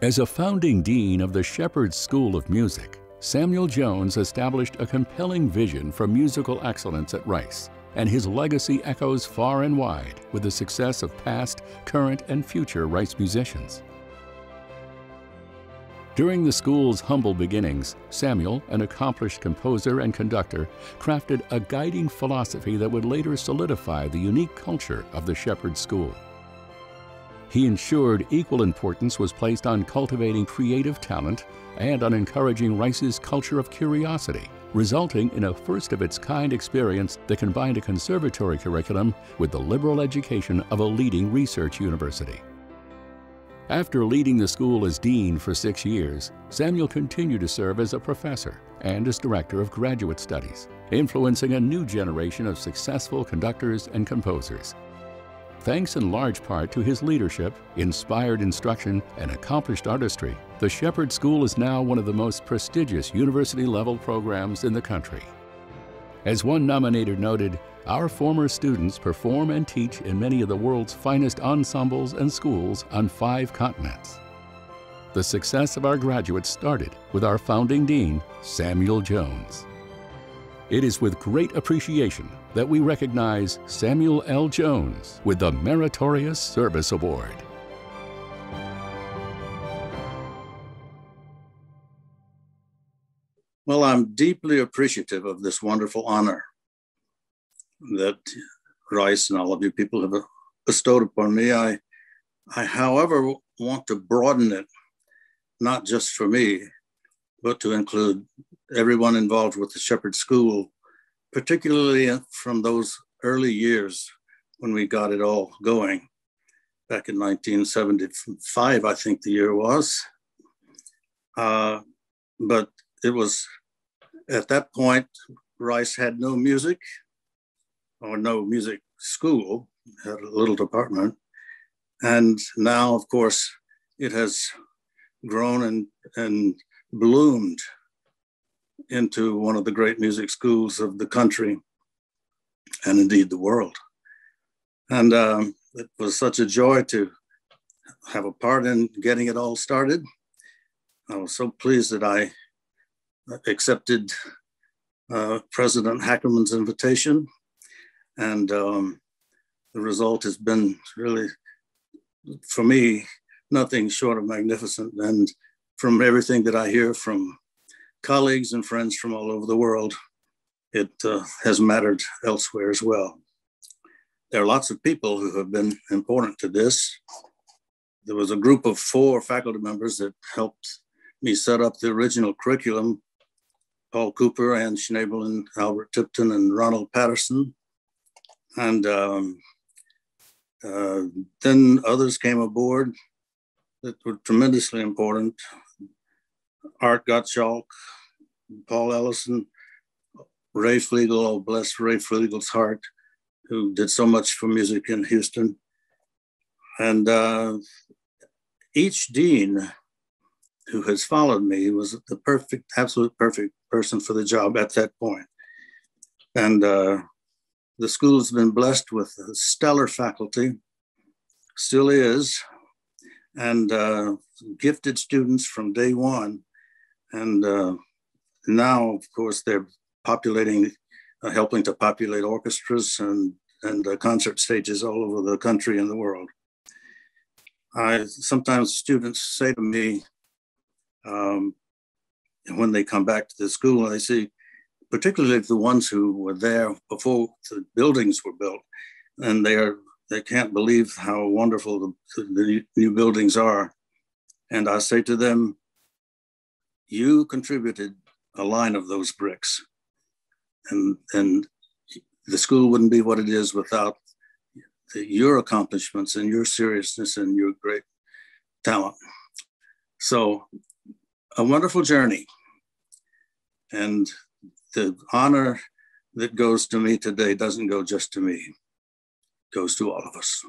As a founding dean of the Shepherd School of Music, Samuel Jones established a compelling vision for musical excellence at Rice, and his legacy echoes far and wide with the success of past, current, and future Rice musicians. During the school's humble beginnings, Samuel, an accomplished composer and conductor, crafted a guiding philosophy that would later solidify the unique culture of the Shepherd School. He ensured equal importance was placed on cultivating creative talent and on encouraging Rice's culture of curiosity, resulting in a first-of-its-kind experience that combined a conservatory curriculum with the liberal education of a leading research university. After leading the school as dean for 6 years, Samuel continued to serve as a professor and as director of graduate studies, influencing a new generation of successful conductors and composers. Thanks in large part to his leadership, inspired instruction, and accomplished artistry, the Shepherd School is now one of the most prestigious university-level programs in the country. As one nominator noted, "Our former students perform and teach in many of the world's finest ensembles and schools on 5 continents. The success of our graduates started with our founding dean, Samuel Jones. It is with great appreciation that we recognize Samuel L. Jones with the Meritorious Service Award." Well, I'm deeply appreciative of this wonderful honor that Rice and all of you people have bestowed upon me. I, however, want to broaden it, not just for me, but to include everyone involved with the Shepherd School, particularly from those early years when we got it all going. Back in 1975, I think the year was. But it was, at that point, Rice had no music or no music school, had a little department. And now, of course, it has grown and bloomed into one of the great music schools of the country and indeed the world. And it was such a joy to have a part in getting it all started. I was so pleased that I accepted President Hackerman's invitation. And the result has been really, for me, nothing short of magnificent. And from everything that I hear from colleagues and friends from all over the world, it has mattered elsewhere as well. There are lots of people who have been important to this. There was a group of 4 faculty members that helped me set up the original curriculum: Paul Cooper, Ann Schnabel, and Albert Tipton, and Ronald Patterson. And then others came aboard that were tremendously important. Art Gottschalk, Paul Ellison, Ray Flegel, oh, bless Ray Flegel's heart, who did so much for music in Houston. And each dean who has followed me was the perfect, absolute perfect person for the job at that point. And the school has been blessed with a stellar faculty, still is, and gifted students from day one. And now, of course, they're populating, helping to populate orchestras and concert stages all over the country and the world. Sometimes students say to me, when they come back to the school, and they see, particularly the ones who were there before the buildings were built, and they can't believe how wonderful the new buildings are. And I say to them, you contributed a line of those bricks, and the school wouldn't be what it is without your accomplishments and your seriousness and your great talent. So a wonderful journey, and the honor that goes to me today doesn't go just to me, it goes to all of us.